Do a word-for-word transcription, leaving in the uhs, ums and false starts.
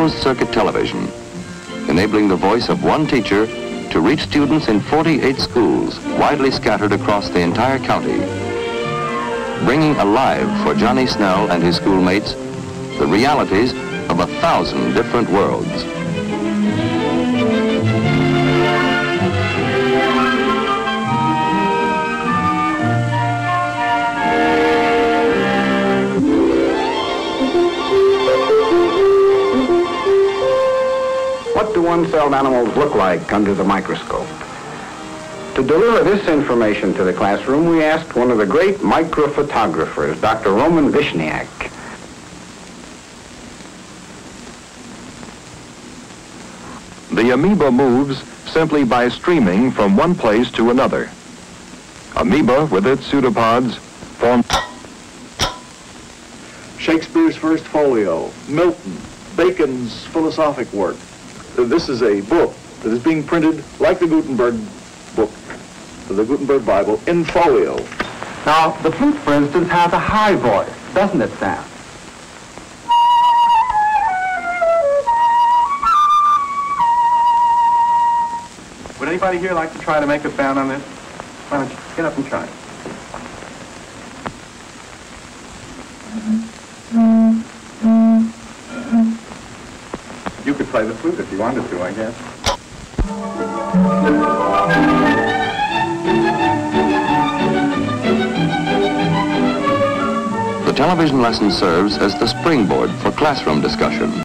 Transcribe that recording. closed-circuit television, enabling the voice of one teacher to reach students in forty-eight schools, widely scattered across the entire county, bringing alive for Johnny Snell and his schoolmates the realities of a thousand different worlds. What do one-celled animals look like under the microscope? To deliver this information to the classroom, we asked one of the great microphotographers, Doctor Roman Vishniak. The amoeba moves simply by streaming from one place to another. Amoeba, with its pseudopods, form... Shakespeare's First Folio, Milton, Bacon's philosophic work. This is a book that is being printed like the Gutenberg book, the Gutenberg Bible, in folio. Now, the flute, for instance, has a high voice, doesn't it, Sam? Would anybody here like to try to make a sound on this? Why don't you get up and try it? You could play the flute if you wanted to, I guess. The television lesson serves as the springboard for classroom discussion.